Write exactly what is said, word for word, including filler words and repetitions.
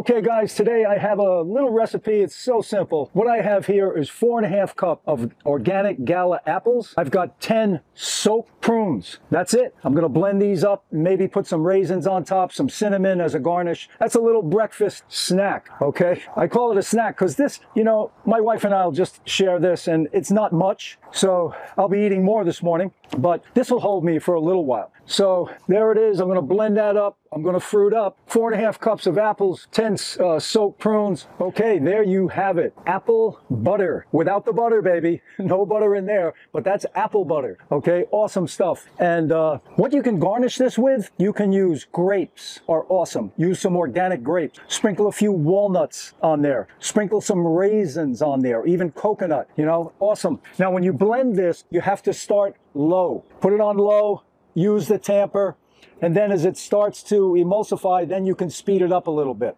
Okay guys, today I have a little recipe. It's so simple. What I have here is four and a half cup of organic Gala apples. I've got ten soaked prunes. That's it. I'm gonna blend these up, maybe put some raisins on top, some cinnamon as a garnish. That's a little breakfast snack, okay? I call it a snack because this, you know, my wife and I'll just share this and it's not much. So I'll be eating more this morning, but this will hold me for a little while. So there it is. I'm gonna blend that up. I'm gonna fruit up. Four and a half cups of apples, ten uh, soaked prunes. Okay, there you have it. Apple butter. Without the butter, baby. No butter in there, but that's apple butter. Okay, awesome stuff. And uh, what you can garnish this with, you can use grapes, are awesome. Use some organic grapes. Sprinkle a few walnuts on there. Sprinkle some raisins on there, even coconut, you know, awesome. Now, when you blend this, you have to start low. Put it on low, use the tamper, and then as it starts to emulsify, then you can speed it up a little bit.